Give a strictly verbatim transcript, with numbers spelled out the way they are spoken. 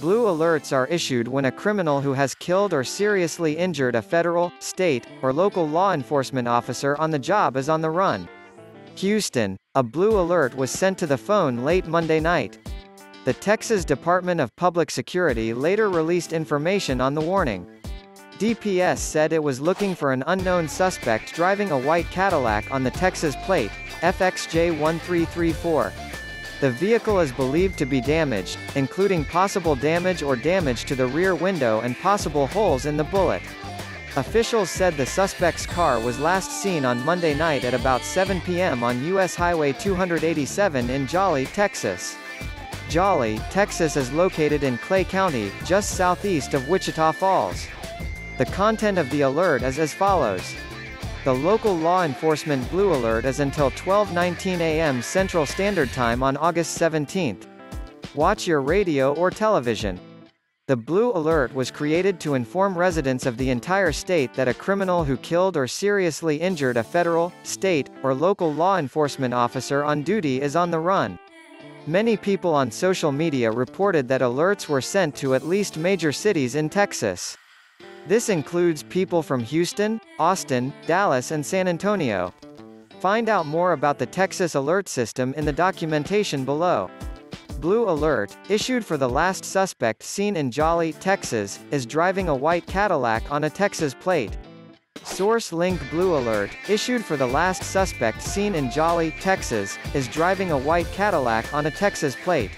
Blue Alerts are issued when a criminal who has killed or seriously injured a federal, state, or local law enforcement officer on the job is on the run. Houston, a Blue Alert was sent to the phone late Monday night. The Texas Department of Public Security later released information on the warning. D P S said it was looking for an unknown suspect driving a white Cadillac on the Texas plate, F X J one three three four. The vehicle is believed to be damaged, including possible damage or damage to the rear window and possible holes in the bullet. Officials said the suspect's car was last seen on Monday night at about seven p m on U S Highway two eighty-seven in Jolly, Texas. Jolly, Texas is located in Clay County, just southeast of Wichita Falls. The content of the alert is as follows. The local law enforcement Blue Alert is until twelve nineteen a m Central Standard Time on August seventeenth. Watch your radio or television. The Blue Alert was created to inform residents of the entire state that a criminal who killed or seriously injured a federal, state, or local law enforcement officer on duty is on the run. Many people on social media reported that alerts were sent to at least major cities in Texas. This includes people from Houston, Austin, Dallas, and San Antonio. Find out more about the Texas alert system in the documentation below. Blue Alert, issued for the last suspect seen in Jolly, Texas, is driving a white Cadillac on a Texas plate. Source link: Blue Alert, issued for the last suspect seen in Jolly, Texas, is driving a white Cadillac on a Texas plate.